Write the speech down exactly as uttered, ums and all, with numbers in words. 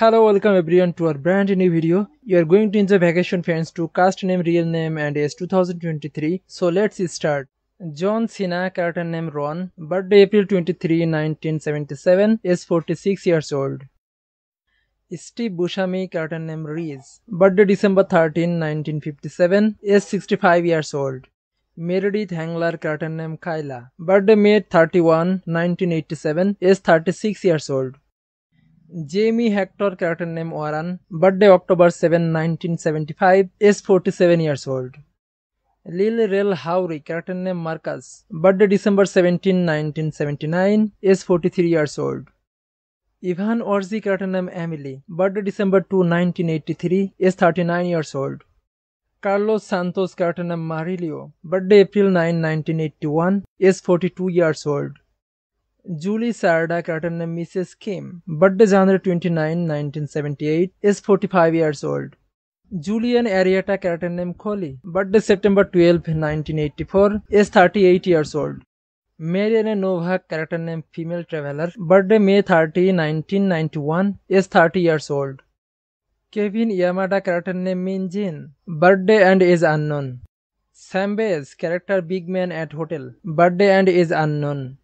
Hello, welcome everyone to our brand new video. You are going to enjoy vacation fans to cast name, real name and age two thousand twenty-three. So let's start. John Cena, character name Ron, birthday April twenty-third nineteen seventy-seven, is forty-six years old. Steve Buscemi, character name Reese, birthday December thirteenth nineteen fifty-seven, is sixty-five years old. Meredith Hagner, character name Kyla, birthday May thirty-first nineteen eighty-seven, is thirty-six years old. Jamie Hector, character name Warren, birthday October seventh nineteen seventy-five, is forty-seven years old. Lil Rel Howery, character name Marcus, birthday December seventeenth nineteen seventy-nine, is forty-three years old. Yvonne Orji, character name Emily, birthday December second nineteen eighty-three, is thirty-nine years old. Carlos Santos, character name Marilio, birthday April ninth nineteen eighty-one, is forty-two years old. Julee Cerda, character name Missus Kim, birthday January twenty-ninth nineteen seventy-eight, is forty-five years old. Julianne Arrieta, character name Collie, birthday September twelfth nineteen eighty-four, is thirty-eight years old. Mariana Novak, character name Female Traveler, birthday May thirtieth nineteen ninety-one, is thirty years old. Kevin Yamada, character name Min Jin, birthday and is unknown. Sam Bass, character Big Man at Hotel, birthday and is unknown.